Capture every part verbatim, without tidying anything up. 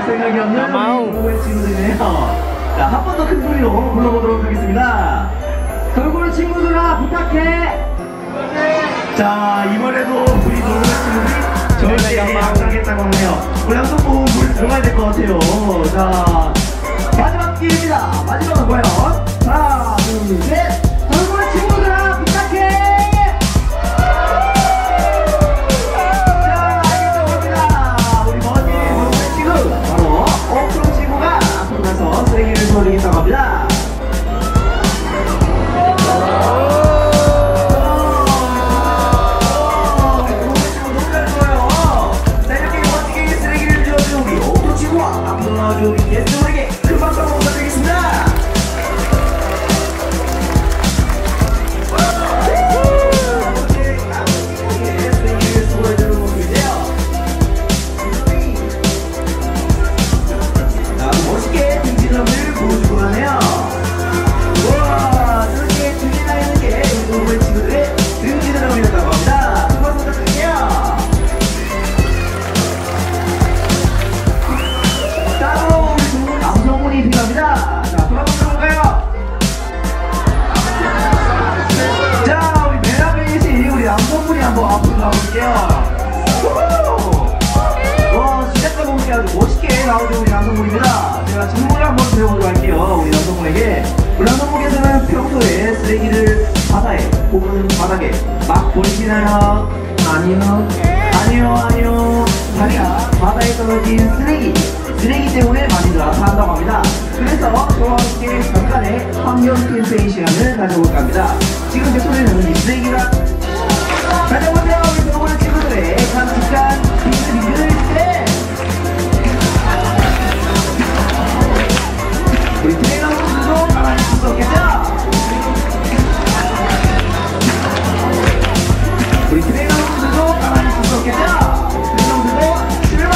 갈 생각이 없는 공부의 친구들이네요. 자, 한 번 더 큰 소리로 불러보도록 하겠습니다. 돌고래 친구들아, 부탁해! 자, 이번에도 우리 돌고래 친구들이 저희에게 양상했다고 하네요. 우리 한번 보면 물 들어가야 될 것 같아요. 자, 마지막 기회입니다. 마지막은 뭐예요? 하나, 둘, 셋! 돌고래 친구들아, 부탁해! 돌리겠다고 합니다. 자, 이렇게 멋지게 쓰레기를 지어준 우리 오토 친구와 앞으로 우리 게스트분에게 큰 박수 한번 부탁드리겠습니다. 나오는 우리 남성분입니다. 제가 정보를 한번 배워보도록 할게요. 우리 남성분에게. 우리 남성분께서는 평소에 쓰레기를 바다에, 혹은 바닥에 막 버리시나요? 아니요. 아니요, 아니요. 자기가 바다에 떨어진 쓰레기, 쓰레기 때문에 많이들 나타난다고 합니다. 그래서 저와 함께 잠깐의 환경 캠페인 시간을 가져볼까 합니다. 지금 제 손에는 이 쓰레기가 다시 한번 해요. 우리 정보를 친구들의 잠깐 비스비스를 때 우리 트레이너분들도 가만히 있을 수 없겠죠? 우리 트레이너분들도 가만히 있을 수 없겠죠? 트레이너분들도 출발!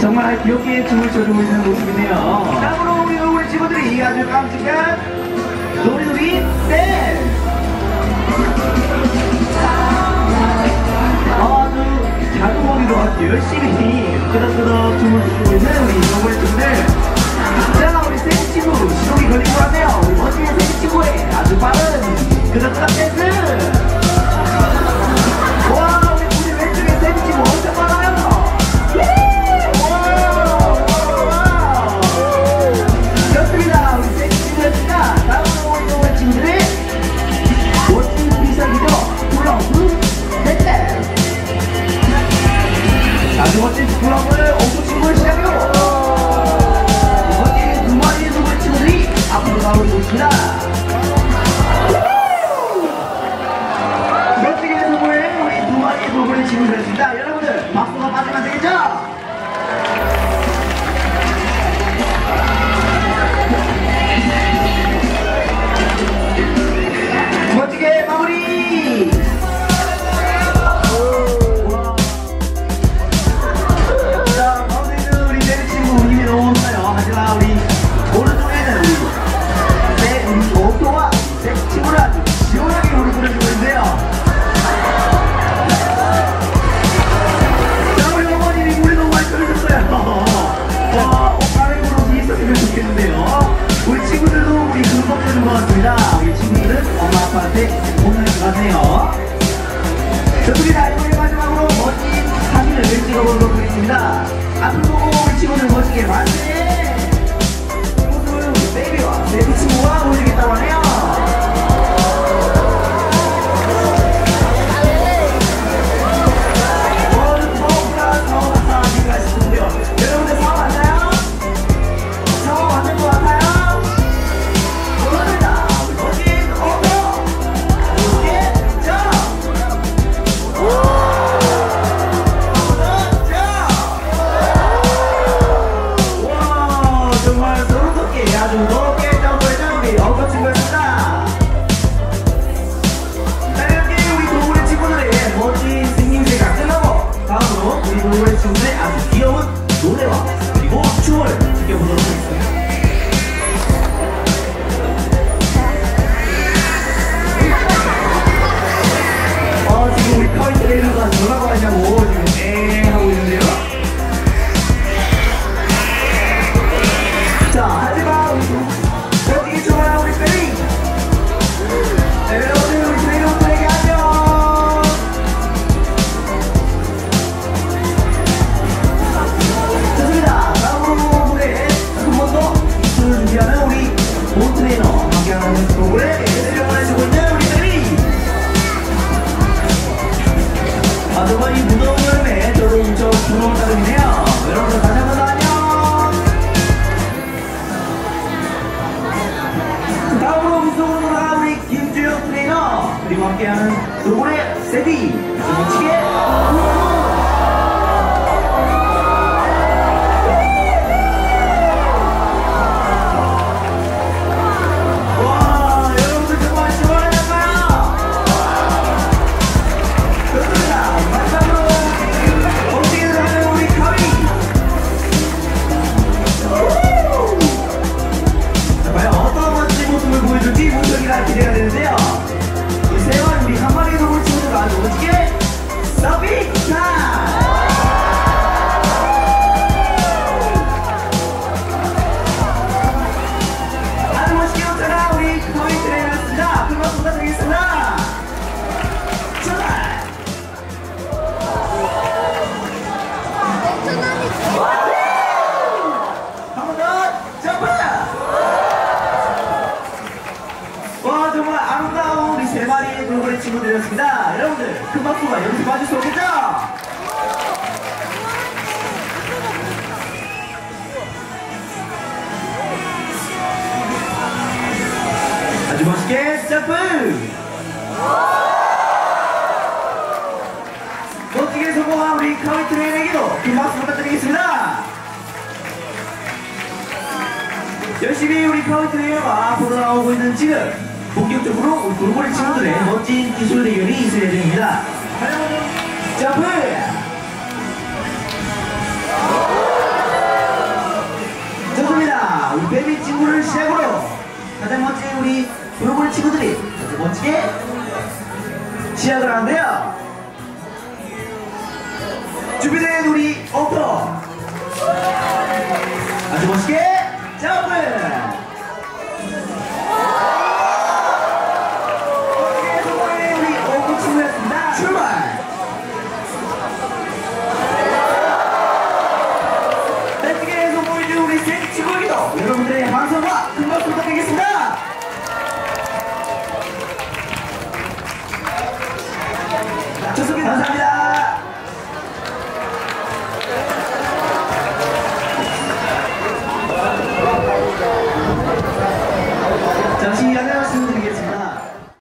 정말 귀엽게 춤을 춰주고 있는 모습이네요. 다음으로 우리 얼굴 친구들이 아주 깜찍한 노리노리 댄스! 아주 작은 머리로 아주 열심히 끄덕끄덕 춤을 추고 있는 우리 정보의 친구들. 자, 우리 센 친구 시동이 걸린 것 같네요. 우리 멋진 센 친구의 아주 빠른 끄덕끄덕 댄스. 와, 우리 우리 왼쪽에 센 친구 엄청 빨라요. 좋습니다. 우리 센 친구였습니다. 다음으로 우리 정보의 친구들의 멋진 비상이죠. 블럭 댄스. 아주 멋진 블럭을 오토 친구를 시작으로 멋진 두 마리의 동물 친구들이 앞으로 나오고 있습니다. 멋지게 선물해 우리 두 마리의 동물 친구들이었습니다. 여러분들 박수가 빠지면 되겠죠? 멋지게 마무리! 자, 우리 어머님이 아 지금 우리 파이트 데이터가 뭐라고 하냐고 지금 에 하고 있는데요. 자 하지마 우리 여기 좋아요 우리 페이 여러분 우리 페이 오빠에게 안녕. 좋습니다. 다음 프로그램 한 번 더 입술을 준비하는 우리 모트레이너 함께하는 프로그램 애들을 보내주고 있는 우리 페이. 아, 정말 이 무더운 여름에 저도 무척 부러운 따름이네요. 여러분들 다시 한번 안녕. 다음으로 무서운 노래가 우리 김주영 트레이너 그리고 함께하는 노래 세디 미치게 기대가 되는데요. 이세원 우리 한 마리에서 홀치면서 아주 오지게 서비스 타임! 아주 멋있게 웃잖아 우리 거의 트레이너였습니다. 그만 부탁드리겠습니다. 출발! 한 번 더 점프! 와 정말 아름다운 우리 세 마리의 돌고래 친구들이었습니다. 여러분들 큰 박수가 여기서 봐줄 수 없겠죠? 아주 멋있게 점프! 멋지게 성공한 우리 카미 트레인에게도 큰 박수 부탁드리겠습니다. 열심히 우리 카미 트레이너가 앞으로 나오고 있는 지금 본격적으로 우리 돌고래 친구들의 멋진 기술 대결이 있을 예정입니다. 점프! 좋습니다. 우리 베비 친구를 시작으로 가장 멋진 우리 돌고래 친구들이 아주 멋지게 시작을 하는데요. 준비된 우리 오퍼 아주 멋있게 점프!